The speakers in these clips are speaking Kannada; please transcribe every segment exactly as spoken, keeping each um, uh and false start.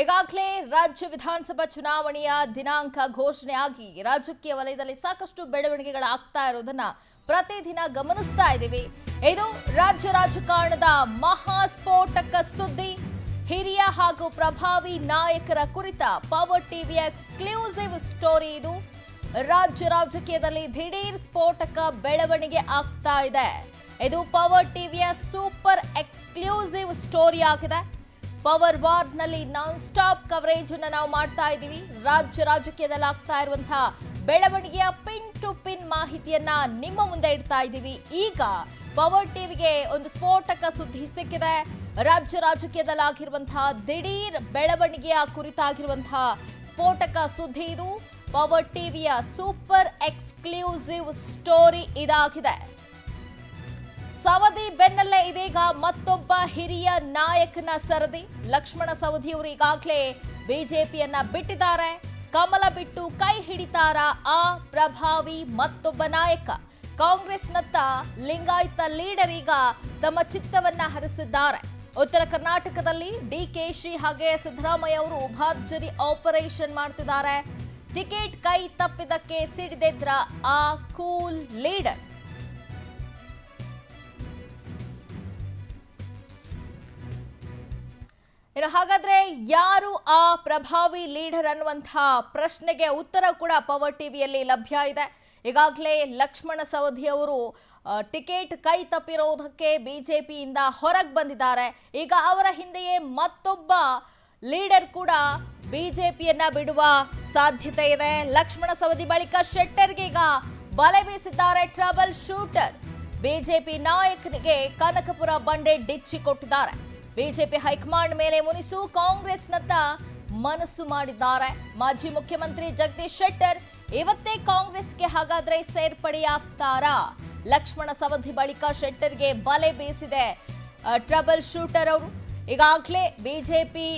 ಈಗಾಗಲೇ ರಾಜ್ಯ ವಿಧಾನಸಭಾ ಚುನಾವಣೆಯ ದಿನಾಂಕ ಘೋಷಣೆ ಆಗಿ ರಾಜಕೀಯ ವಲಯದಲ್ಲಿ ಸಾಕಷ್ಟು ಬೆಳವಣಿಗೆಗಳು ಆಗ್ತಾ ಇರೋದನ್ನ ಪ್ರತಿದಿನ ಗಮನಿಸ್ತಾ ಇದ್ದೀವಿ. ಇದು ರಾಜ್ಯ ರಾಜಕಾರಣದ ಮಹಾ ಸ್ಫೋಟಕ ಸುದ್ದಿ. ಹಿರಿಯ ಹಾಗೂ ಪ್ರಭಾವಿ ನಾಯಕರ ಕುರಿತ ಪವರ್ ಟಿವಿ ಎಕ್ಸ್ಕ್ಲೂಸಿವ್ ಸ್ಟೋರಿ ಇದು. ರಾಜ್ಯ ರಾಜಕೀಯದಲ್ಲಿ ದಿಢೀರ್ ಸ್ಫೋಟಕ ಬೆಳವಣಿಗೆ ಆಗ್ತಾ ಇದೆ. ಇದು ಪವರ್ ಟಿವಿಯ ಸೂಪರ್ ಎಕ್ಸ್ಕ್ಲೂಸಿವ್ ಸ್ಟೋರಿ ಆಗಿದೆ. ಪವರ್ ವಾರ್ನಲ್ಲಿ ನಾನ್ ಸ್ಟಾಪ್ ಕವರೇಜ್ ಅನ್ನು ನಾವು ಮಾಡ್ತಾ ಇದ್ದೀವಿ. ರಾಜ್ಯ ರಾಜಕೀಯದಲ್ಲಿ ಆಗ್ತಾ ಇರುವಂತಹ ಬೆಳವಣಿಗೆಯ ಪಿನ್ ಟು ಪಿನ್ ಮಾಹಿತಿಯನ್ನ ನಿಮ್ಮ ಮುಂದೆ ಇಡ್ತಾ ಇದ್ದೀವಿ. ಈಗ ಪವರ್ ಟಿವಿಗೆ ಒಂದು ಸ್ಫೋಟಕ ಸುದ್ದಿ ಸಿಕ್ಕಿದೆ. ರಾಜ್ಯ ರಾಜಕೀಯದಲ್ಲಿ ಆಗಿರುವಂತಹ ದಿಢೀರ್ ಬೆಳವಣಿಗೆಯ ಕುರಿತಾಗಿರುವಂತಹ ಸ್ಫೋಟಕ ಸುದ್ದಿ ಇದು. ಪವರ್ ಟಿವಿಯ ಸೂಪರ್ ಎಕ್ಸ್ಕ್ಲೂಸಿವ್ ಸ್ಟೋರಿ ಇದಾಗಿದೆ. ಸವದಿ ಬೆನ್ನಲ್ಲೇ ಇದೀಗ ಮತ್ತೊಬ್ಬ ಹಿರಿಯ ನಾಯಕನ ಸರದಿ. ಲಕ್ಷ್ಮಣ ಸವದಿ ಅವರು ಈಗಾಗಲೇ ಬಿಜೆಪಿಯನ್ನ ಬಿಟ್ಟಿದ್ದಾರೆ. ಕಮಲ ಬಿಟ್ಟು ಕೈ ಹಿಡಿತಾರ ಆ ಪ್ರಭಾವಿ ಮತ್ತೊಬ್ಬ ನಾಯಕ? ಕಾಂಗ್ರೆಸ್ನತ್ತ ಲಿಂಗಾಯತ ಲೀಡರ್ ಈಗ ತಮ್ಮ ಚಿತ್ತವನ್ನ ಹರಿಸಿದ್ದಾರೆ. ಉತ್ತರ ಕರ್ನಾಟಕದಲ್ಲಿ ಡಿ ಕೆ ಶಿ ಹಾಗೆ ಸಿದ್ದರಾಮಯ್ಯ ಅವರು ಭರ್ಜರಿ ಆಪರೇಷನ್ ಮಾಡ್ತಿದ್ದಾರೆ. ಟಿಕೆಟ್ ಕೈ ತಪ್ಪಿದ್ದಕ್ಕೆ ಸಿಡಿದೆದ್ರ ಆ ಕೂಲ್ ಲೀಡರ್. ಇನ್ನು ಹಾಗಾದ್ರೆ ಯಾರು ಆ ಪ್ರಭಾವಿ ಲೀಡರ್ ಅನ್ನುವಂತಹ ಪ್ರಶ್ನೆಗೆ ಉತ್ತರ ಕೂಡ ಪವರ್ ಟಿವಿಯಲ್ಲಿ ಲಭ್ಯ ಇದೆ. ಈಗಾಗಲೇ ಲಕ್ಷ್ಮಣ ಸವದಿ ಅವರು ಟಿಕೆಟ್ ಕೈ ತಪ್ಪಿರೋದಕ್ಕೆ ಬಿಜೆಪಿಯಿಂದ ಹೊರಗೆ ಬಂದಿದ್ದಾರೆ. ಈಗ ಅವರ ಹಿಂದೆಯೇ ಮತ್ತೊಬ್ಬ ಲೀಡರ್ ಕೂಡ ಬಿಜೆಪಿಯನ್ನ ಬಿಡುವ ಸಾಧ್ಯತೆ ಇದೆ. ಲಕ್ಷ್ಮಣ ಸವದಿ ಬಳಿಕ ಶೆಟ್ಟರ್ಗೀಗ ಬಲೆ ಬೀಸಿದ್ದಾರೆ ಟ್ರಬಲ್ ಶೂಟರ್. ಬಿಜೆಪಿ ನಾಯಕನಿಗೆ ಕನಕಪುರ ಬಂಡೆ ಡಿಚ್ಚಿ ಕೊಟ್ಟಿದ್ದಾರೆ. ಬಿಜೆಪಿ ಹೈಕಮಾಂಡ್ ಮೇಲೆ ಮುನಿಸು ಕಾಂಗ್ರೆಸ್ನತ್ತ ಮನಸ್ಸು ಮಾಡಿದ್ದಾರೆ. ಮಾಜಿ ಮುಖ್ಯಮಂತ್ರಿ ಜಗದೀಶ್ ಶೆಟ್ಟರ್ ಇವತ್ತೇ ಕಾಂಗ್ರೆಸ್ಗೆ ಹಾಗಾದ್ರೆ ಸೇರ್ಪಡೆಯಾಗ್ತಾರಾ? ಲಕ್ಷ್ಮಣ ಸವದಿ ಬಳಿಕ ಶೆಟ್ಟರ್ಗೆ ಬಲೆ ಬೀಸಿದೆ ಟ್ರಬಲ್ ಶೂಟರ್ ಅವರು. ಈಗಾಗಲೇ ಬಿಜೆಪಿ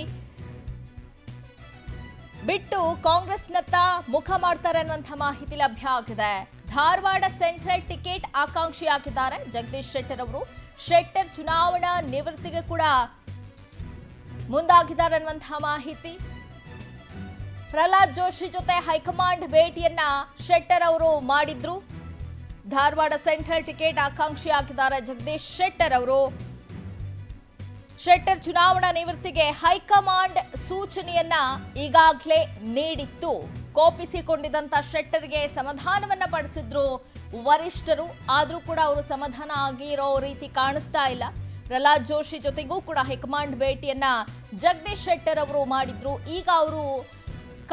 ಬಿಟ್ಟು ಕಾಂಗ್ರೆಸ್ನತ್ತ ಮುಖ ಮಾಡ್ತಾರೆ ಅನ್ನುವಂಥ ಮಾಹಿತಿ ಲಭ್ಯ ಆಗಿದೆ. ಧಾರವಾಡ ಸೆಂಟ್ರಲ್ ಟಿಕೆಟ್ ಆಕಾಂಕ್ಷಿಯಾಗಿದ್ದಾರೆ ಜಗದೀಶ್ ಶೆಟ್ಟರ್ ಅವರು. ಶೆಟ್ಟರ್ ಚುನಾವಣಾ ನಿವೃತ್ತಿಗೆ ಕೂಡ ಮುಂದಾಗಿದ್ದಾರೆ ಅನ್ನುವಂತಹ ಮಾಹಿತಿ. ಪ್ರಹ್ಲಾದ್ ಜೋಶಿ ಜೊತೆ ಹೈಕಮಾಂಡ್ ಭೇಟಿಯನ್ನ ಶೆಟ್ಟರ್ ಅವರು ಮಾಡಿದ್ರು. ಧಾರವಾಡ ಸೆಂಟ್ರಲ್ ಟಿಕೆಟ್ ಆಕಾಂಕ್ಷಿಯಾಗಿದ್ದಾರೆ ಜಗದೀಶ್ ಶೆಟ್ಟರ್ ಅವರು. ಶೆಟ್ಟರ್ ಚುನಾವಣಾ ನಿವೃತ್ತಿಗೆ ಹೈಕಮಾಂಡ್ ಸೂಚನೆಯನ್ನ ಈಗಾಗಲೇ ನೀಡಿತ್ತು. ಕೋಪಿಸಿಕೊಂಡಿದ್ದಂತ ಶೆಟ್ಟರ್ಗೆ ಸಮಾಧಾನವನ್ನ ಪಡಿಸಿದ್ರು ವರಿಷ್ಠರು. ಆದರೂ ಕೂಡ ಅವರು ಸಮಾಧಾನ ಆಗಿರೋ ರೀತಿ ಕಾಣಿಸ್ತಾ ಇಲ್ಲ. ಪ್ರಹ್ಲಾದ್ ಜೋಶಿ ಜೊತೆಗೂ ಕೂಡ ಹೈಕಮಾಂಡ್ ಭೇಟಿಯನ್ನ ಜಗದೀಶ್ ಶೆಟ್ಟರ್ ಅವರು ಮಾಡಿದ್ರು. ಈಗ ಅವರು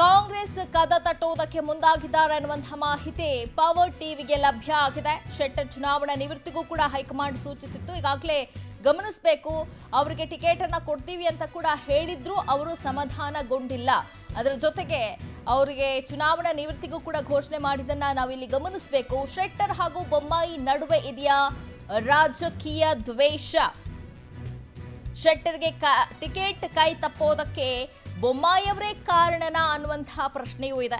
ಕಾಂಗ್ರೆಸ್ ಕದ ತಟ್ಟುವುದಕ್ಕೆ ಮುಂದಾಗಿದ್ದಾರೆ ಅನ್ನುವಂತಹ ಮಾಹಿತಿ ಪವರ್ ಟಿವಿಗೆ ಲಭ್ಯ ಆಗಿದೆ. ಶೆಟ್ಟರ್ ಚುನಾವಣಾ ನಿವೃತ್ತಿಗೂ ಕೂಡ ಹೈಕಮಾಂಡ್ ಸೂಚಿಸಿತ್ತು. ಈಗಾಗಲೇ ಗಮನಿಸಬೇಕು, ಅವರಿಗೆ ಟಿಕೆಟ್ ಅನ್ನ ಕೊಡ್ತೀವಿ ಅಂತ ಕೂಡ ಹೇಳಿದ್ರು. ಅವರು ಸಮಾಧಾನಗೊಂಡಿಲ್ಲ. ಅದರ ಜೊತೆಗೆ ಅವರಿಗೆ ಚುನಾವಣಾ ನಿವೃತ್ತಿಗೂ ಕೂಡ ಘೋಷಣೆ ಮಾಡಿದ್ದನ್ನ ನಾವಿಲ್ಲಿ ಗಮನಿಸಬೇಕು. ಶೆಟ್ಟರ್ ಹಾಗೂ ಬೊಮ್ಮಾಯಿ ನಡುವೆ ಇದೆಯಾ ರಾಜಕೀಯ ದ್ವೇಷ? ಶೆಟ್ಟರ್ಗೆ ಟಿಕೆಟ್ ಕೈ ತಪ್ಪೋದಕ್ಕೆ ಬೊಮ್ಮಾಯಿಯವರೇ ಕಾರಣನ ಅನ್ನುವಂತಹ ಪ್ರಶ್ನೆಯೂ ಇದೆ.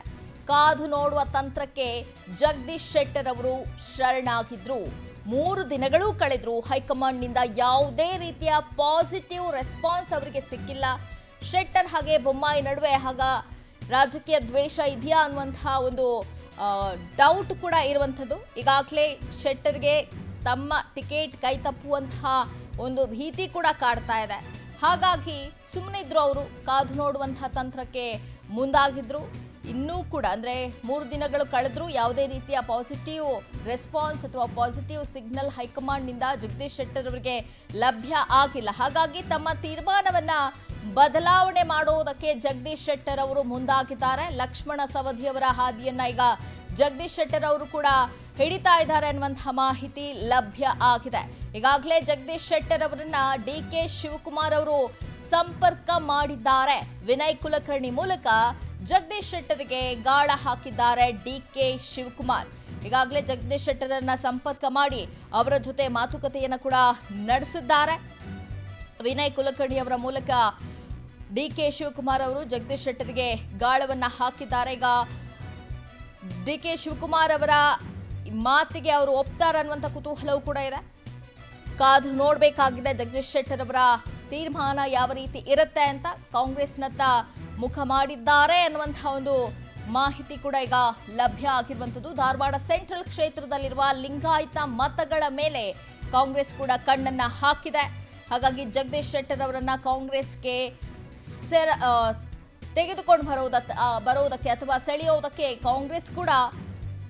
ಕಾದು ನೋಡುವ ತಂತ್ರಕ್ಕೆ ಜಗದೀಶ್ ಶೆಟ್ಟರ್ ಅವರು ಶರಣಾಗಿದ್ರು. ಮೂರು ದಿನಗಳೂ ಕಳೆದ್ರು. ಹೈಕಮಾಂಡ್ನಿಂದ ಯಾವುದೇ ರೀತಿಯ ಪಾಸಿಟಿವ್ ರೆಸ್ಪಾನ್ಸ್ ಅವರಿಗೆ ಸಿಕ್ಕಿಲ್ಲ. ಶೆಟ್ಟರ್ ಹಾಗೆ ಬೊಮ್ಮಾಯಿ ನಡುವೆ ಆಗ ರಾಜಕೀಯ ದ್ವೇಷ ಇದೆಯಾ ಅನ್ನುವಂತಹ ಒಂದು ಡೌಟ್ ಕೂಡ ಇರುವಂಥದ್ದು. ಈಗಾಗಲೇ ಶೆಟ್ಟರ್ಗೆ ತಮ್ಮ ಟಿಕೆಟ್ ಕೈ ತಪ್ಪುವಂತಹ ಒಂದು ಭೀತಿ ಕೂಡ ಕಾಡ್ತಾ ಇದೆ. ಹಾಗಾಗಿ ಸುಮ್ಮನಿದ್ರು. ಅವರು ಕಾದು ನೋಡುವಂತಹ ತಂತ್ರಕ್ಕೆ ಮುಂದಾಗಿದ್ರು. ಇನ್ನೂ ಕೂಡ ಅಂದರೆ ಮೂರು ದಿನಗಳು ಕಳೆದರೂ ಯಾವುದೇ ರೀತಿಯ ಪಾಸಿಟಿವ್ ರೆಸ್ಪಾನ್ಸ್ ಅಥವಾ ಪಾಸಿಟಿವ್ ಸಿಗ್ನಲ್ ಹೈಕಮಾಂಡ್ನಿಂದ ಜಗದೀಶ್ ಶೆಟ್ಟರ್ ಅವರಿಗೆ ಲಭ್ಯ ಆಗಿಲ್ಲ. ಹಾಗಾಗಿ ತಮ್ಮ ತೀರ್ಮಾನವನ್ನು ಬದಲಾವಣೆ ಮಾಡೋದಕ್ಕೆ ಜಗದೀಶ್ ಶೆಟ್ಟರ್ ಅವರು ಮುಂದಾಗಿದ್ದಾರೆ. ಲಕ್ಷ್ಮಣ ಸವದಿಯವರ ಹಾದಿಯನ್ನು ಈಗ ಜಗದೀಶ್ ಶೆಟ್ಟರ್ ಅವರು ಕೂಡ ಹಿಡಿತಾ ಇದ್ದಾರೆ ಅನ್ನುವಂತಹ ಮಾಹಿತಿ ಲಭ್ಯ ಆಗಿದೆ. ಈಗಾಗಲೇ ಜಗದೀಶ್ ಶೆಟ್ಟರ್ ಅವರನ್ನ ಡಿ ಕೆ ಶಿವಕುಮಾರ್ ಅವರು ಸಂಪರ್ಕ ಮಾಡಿದ್ದಾರೆ. ವಿನಯ್ ಕುಲಕರ್ಣಿ ಮೂಲಕ ಜಗದೀಶ್ ಶೆಟ್ಟರ್ಗೆ ಗಾಳ ಹಾಕಿದ್ದಾರೆ ಡಿ ಕೆ ಶಿವಕುಮಾರ್. ಈಗಾಗಲೇ ಜಗದೀಶ್ ಶೆಟ್ಟರನ್ನ ಸಂಪರ್ಕ ಮಾಡಿ ಅವರ ಜೊತೆ ಮಾತುಕತೆಯನ್ನು ಕೂಡ ನಡೆಸಿದ್ದಾರೆ. ವಿನಯ್ ಕುಲಕರ್ಣಿ ಅವರ ಮೂಲಕ ಡಿ ಕೆ ಶಿವಕುಮಾರ್ ಅವರು ಜಗದೀಶ್ ಶೆಟ್ಟರ್ಗೆ ಗಾಳವನ್ನು ಹಾಕಿದ್ದಾರೆ. ಈಗ ಡಿ ಕೆ ಶಿವಕುಮಾರ್ ಅವರ ಮಾತಿಗೆ ಅವರು ಒಪ್ತಾರನ್ನುವಂಥ ಕುತೂಹಲವೂ ಕೂಡ ಇದೆ. ಕಾದು ನೋಡಬೇಕಾಗಿದೆ ಜಗದೀಶ್ ಶೆಟ್ಟರ್ ಅವರ ತೀರ್ಮಾನ ಯಾವ ರೀತಿ ಇರುತ್ತೆ ಅಂತ ಕಾಂಗ್ರೆಸ್ನತ್ತ ಮುಖ ಮಾಡಿದ್ದಾರೆ ಅನ್ನುವಂತ ಒಂದು ಮಾಹಿತಿ ಕೂಡ ಈಗ ಲಭ್ಯ ಆಗಿರುವಂತದ್ದು. ಧಾರವಾಡ ಸೆಂಟ್ರಲ್ ಕ್ಷೇತ್ರದಲ್ಲಿರುವ ಲಿಂಗಾಯತ ಮತಗಳ ಮೇಲೆ ಕಾಂಗ್ರೆಸ್ ಕೂಡ ಕಣ್ಣನ್ನ ಹಾಕಿದೆ. ಹಾಗಾಗಿ ಜಗದೀಶ್ ಶೆಟ್ಟರ್ ಅವರನ್ನ ಕಾಂಗ್ರೆಸ್ಗೆ ತೆಗೆದುಕೊಂಡು ಬರೋದಕ್ಕೆ ಬರೋದಕ್ಕೆ ಅಥವಾ ಸೆಳೆಯೋದಕ್ಕೆ ಕಾಂಗ್ರೆಸ್ ಕೂಡ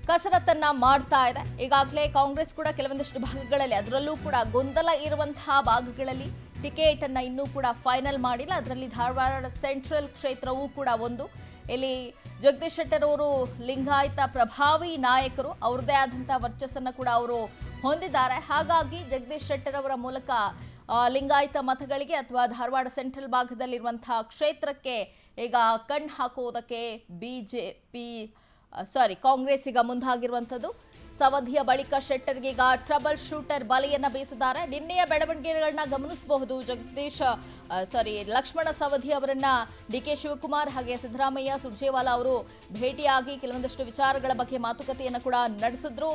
ಕಸರತ್ತನ್ನ ಮಾಡ್ತಾ ಇದೆ. ಈಗಾಗಲೇ ಕಾಂಗ್ರೆಸ್ ಕೂಡ ಕೆಲವೊಂದಿಷ್ಟು ಭಾಗಗಳಲ್ಲಿ ಅದರಲ್ಲೂ ಕೂಡ ಗೊಂದಲ ಇರುವಂತಹ ಭಾಗಗಳಲ್ಲಿ ಟಿಕೆಟ್ ಅನ್ನ ಇನ್ನೂ ಕೂಡ ಫೈನಲ್ ಮಾಡಿಲ್ಲ. ಅದರಲ್ಲಿ ಧಾರವಾಡ ಸೆಂಟ್ರಲ್ ಕ್ಷೇತ್ರವೂ ಕೂಡ ಒಂದು. ಇಲ್ಲಿ ಜಗದೀಶ್ ಶೆಟ್ಟರ್ ಅವರು ಲಿಂಗಾಯತ ಪ್ರಭಾವಿ ನಾಯಕರು, ಅವ್ರದೇ ಆದಂತಹ ವರ್ಚಸ್ಸನ್ನು ಕೂಡ ಅವರು ಹೊಂದಿದ್ದಾರೆ. ಹಾಗಾಗಿ ಜಗದೀಶ್ ಶೆಟ್ಟರ್ ಅವರ ಮೂಲಕ ಲಿಂಗಾಯತ ಮತಗಳಿಗೆ ಅಥವಾ ಧಾರವಾಡ ಸೆಂಟ್ರಲ್ ಭಾಗದಲ್ಲಿರುವಂತಹ ಕ್ಷೇತ್ರಕ್ಕೆ ಈಗ ಕಣ್ಣು ಹಾಕುವುದಕ್ಕೆ ಬಿಜೆಪಿ ಸಾರಿ ಕಾಂಗ್ರೆಸ್ ಈಗ ಮುಂದಾಗಿರುವಂಥದ್ದು. ಸವಧಿಯ ಬಳಿಕ ಶೆಟ್ಟರ್ಗೀಗ ಟ್ರಬಲ್ ಶೂಟರ್ ಬಲೆಯನ್ನು ಬೀಸಿದ್ದಾರೆ. ನಿನ್ನೆಯ ಬೆಳವಣಿಗೆಗಳನ್ನ ಗಮನಿಸಬಹುದು. ಜಗದೀಶ್ ಸಾರಿ ಲಕ್ಷ್ಮಣ ಸವದಿ ಅವರನ್ನ ಡಿ ಕೆ ಶಿವಕುಮಾರ್ ಹಾಗೆ ಸಿದ್ದರಾಮಯ್ಯ, ಸುರ್ಜೇವಾಲಾ ಅವರು ಭೇಟಿಯಾಗಿ ಕೆಲವೊಂದಷ್ಟು ವಿಚಾರಗಳ ಬಗ್ಗೆ ಮಾತುಕತೆಯನ್ನು ಕೂಡ ನಡೆಸಿದ್ರು.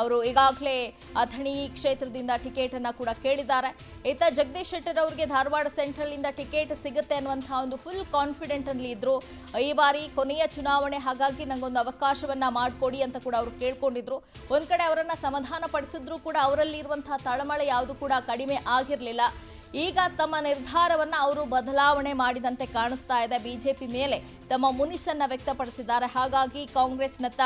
ಅವರು ಈಗಾಗಲೇ ಅಥಣಿ ಕ್ಷೇತ್ರದಿಂದ ಟಿಕೆಟ್ ಅನ್ನ ಕೂಡ ಕೇಳಿದ್ದಾರೆ. ಈತ ಜಗದೀಶ್ ಶೆಟ್ಟರ್ ಅವರಿಗೆ ಧಾರವಾಡ ಸೆಂಟ್ರಲ್ ಇಂದ ಟಿಕೆಟ್ ಸಿಗುತ್ತೆ ಅನ್ನುವಂತಹ ಒಂದು ಫುಲ್ ಕಾನ್ಫಿಡೆಂಟ್ ಅಲ್ಲಿ ಇದ್ರು. ಈ ಬಾರಿ ಕೊನೆಯ ಚುನಾವಣೆ, ಹಾಗಾಗಿ ನಂಗೊಂದು ಅವಕಾಶವನ್ನ ಮಾಡಿಕೊಡಿ ಅಂತ ಕೂಡ ಅವರು ಕೇಳ್ಕೊಂಡಿದ್ರು. ಒಂದ್ ಕಡೆ ಅವರನ್ನ ಸಮಾಧಾನ ಪಡಿಸಿದ್ರು ಕೂಡ ಅವರಲ್ಲಿ ಇರುವಂತಹ ತಳಮಳ ಯಾವುದು ಕೂಡ ಕಡಿಮೆ ಆಗಿರಲಿಲ್ಲ. ಈಗ ತಮ್ಮ ನಿರ್ಧಾರವನ್ನ ಅವರು ಬದಲಾವಣೆ ಮಾಡಿದಂತೆ ಕಾಣಿಸ್ತಾ ಇದೆ. ಬಿಜೆಪಿ ಮೇಲೆ ತಮ್ಮ ಮುನಿಸನ್ನ ವ್ಯಕ್ತಪಡಿಸಿದ್ದಾರೆ. ಹಾಗಾಗಿ ಕಾಂಗ್ರೆಸ್ನತ್ತ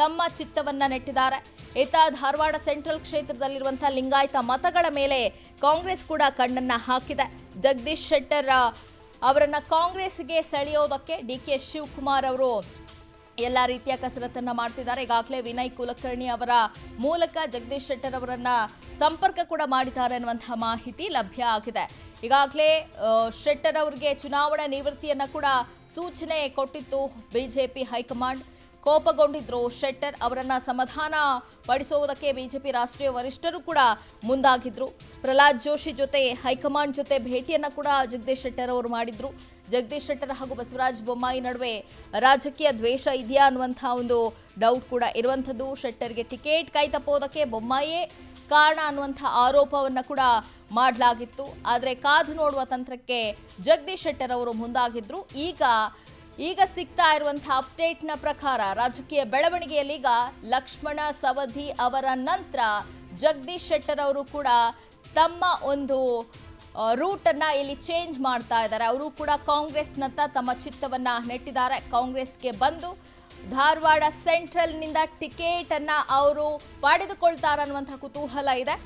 ತಮ್ಮ ಚಿತ್ತವನ್ನ ನೆಟ್ಟಿದ್ದಾರೆ. ಇತ್ತ ಧಾರವಾಡ ಸೆಂಟ್ರಲ್ ಕ್ಷೇತ್ರದಲ್ಲಿರುವಂತಹ ಲಿಂಗಾಯತ ಮತಗಳ ಮೇಲೆ ಕಾಂಗ್ರೆಸ್ ಕೂಡ ಕಣ್ಣನ್ನ ಹಾಕಿದೆ. ಜಗದೀಶ್ ಶೆಟ್ಟರ್ ಅವರನ್ನ ಕಾಂಗ್ರೆಸ್ಗೆ ಸೆಳೆಯೋದಕ್ಕೆ ಡಿ ಕೆ ಶಿವಕುಮಾರ್ ಅವರು ಎಲ್ಲ ರೀತಿಯ ಕಸರತ್ತನ್ನು ಮಾಡ್ತಿದ್ದಾರೆ. ಈಗಾಗಲೇ ವಿನಯ್ ಕುಲಕರ್ಣಿ ಅವರ ಮೂಲಕ ಜಗದೀಶ್ ಶೆಟ್ಟರ್ ಅವರನ್ನ ಸಂಪರ್ಕ ಕೂಡ ಮಾಡಿದ್ದಾರೆ ಅನ್ನುವಂತಹ ಮಾಹಿತಿ ಲಭ್ಯ ಆಗಿದೆ. ಈಗಾಗಲೇ ಶೆಟ್ಟರ್ ಅವರಿಗೆ ಚುನಾವಣಾ ನಿವೃತ್ತಿಯನ್ನು ಕೂಡ ಸೂಚನೆ ಕೊಟ್ಟಿತ್ತು ಬಿಜೆಪಿ ಹೈಕಮಾಂಡ್. ಕೋಪಗೊಂಡಿದ್ರು ಶೆಟ್ಟರ್. ಅವರನ್ನು ಸಮಾಧಾನ ಪಡಿಸುವುದಕ್ಕೆ ಬಿಜೆಪಿ ರಾಷ್ಟ್ರೀಯ ವರಿಷ್ಠರು ಕೂಡ ಮುಂದಾಗಿದ್ರು. ಪ್ರಹ್ಲಾದ್ ಜೋಶಿ ಜೊತೆ, ಹೈಕಮಾಂಡ್ ಜೊತೆ ಭೇಟಿಯನ್ನು ಕೂಡ ಜಗದೀಶ್ ಶೆಟ್ಟರ್ ಅವರು ಮಾಡಿದ್ರು. ಜಗದೀಶ್ ಶೆಟ್ಟರ್ ಹಾಗೂ ಬಸವರಾಜ ಬೊಮ್ಮಾಯಿ ನಡುವೆ ರಾಜಕೀಯ ದ್ವೇಷ ಇದೆಯಾ ಅನ್ನುವಂಥ ಒಂದು ಡೌಟ್ ಕೂಡ ಇರುವಂಥದ್ದು. ಶೆಟ್ಟರ್ಗೆ ಟಿಕೆಟ್ ಕೈ ತಪ್ಪೋದಕ್ಕೆ ಬೊಮ್ಮಾಯೇ ಕಾರಣ ಅನ್ನುವಂಥ ಆರೋಪವನ್ನು ಕೂಡ ಮಾಡಲಾಗಿತ್ತು. ಆದರೆ ಕಾದು ನೋಡುವ ತಂತ್ರಕ್ಕೆ ಜಗದೀಶ್ ಶೆಟ್ಟರ್ ಅವರು ಮುಂದಾಗಿದ್ರು. ಈಗ ಈಗ ಸಿಗ್ತಾ ಇರುವಂತಹ ಅಪ್ಡೇಟ್ನ ಪ್ರಕಾರ ರಾಜಕೀಯ ಬೆಳವಣಿಗೆಯಲ್ಲೀಗ ಲಕ್ಷ್ಮಣ ಸವದಿ ಅವರ ನಂತರ ಜಗದೀಶ್ ಶೆಟ್ಟರ್ ಅವರು ಕೂಡ ತಮ್ಮ ಒಂದು ರೂಟನ್ನು ಇಲ್ಲಿ ಚೇಂಜ್ ಮಾಡ್ತಾ ಇದ್ದಾರೆ. ಅವರು ಕೂಡ ಕಾಂಗ್ರೆಸ್ನತ್ತ ತಮ್ಮ ಚಿತ್ತವನ್ನು ನೆಟ್ಟಿದ್ದಾರೆ. ಕಾಂಗ್ರೆಸ್ಗೆ ಬಂದು ಧಾರವಾಡ ಸೆಂಟ್ರಲ್ನಿಂದ ಟಿಕೆಟನ್ನು ಅವರು ಪಡೆದುಕೊಳ್ತಾರನ್ನುವಂಥ ಕುತೂಹಲ ಇದೆ.